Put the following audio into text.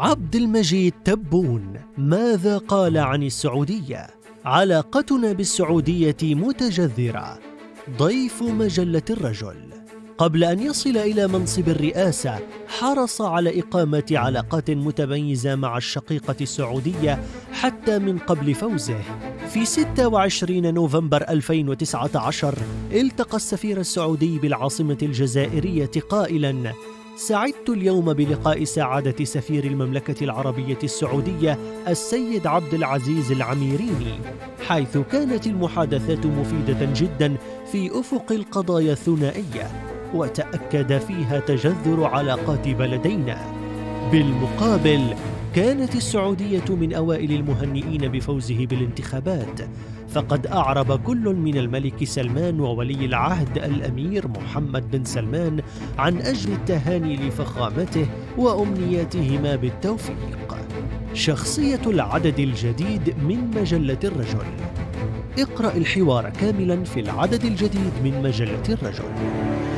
عبد المجيد تبون، ماذا قال عن السعودية؟ علاقتنا بالسعودية متجذرة. ضيف مجلة الرجل، قبل أن يصل إلى منصب الرئاسة حرص على إقامة علاقات متميزة مع الشقيقة السعودية حتى من قبل فوزه. في 26 نوفمبر 2019 التقى السفير السعودي بالعاصمة الجزائرية قائلاً: سعدت اليوم بلقاء سعادة سفير المملكة العربية السعودية السيد عبدالعزيز العميريني، حيث كانت المحادثات مفيدة جدا في أفق القضايا الثنائية، وتأكد فيها تجذر علاقات بلدينا. بالمقابل كانت السعودية من أوائل المهنئين بفوزه بالانتخابات، فقد أعرب كل من الملك سلمان وولي العهد الأمير محمد بن سلمان عن أجل التهاني لفخامته وأمنياتهما بالتوفيق. شخصية العدد الجديد من مجلة الرجل. اقرأ الحوار كاملا في العدد الجديد من مجلة الرجل.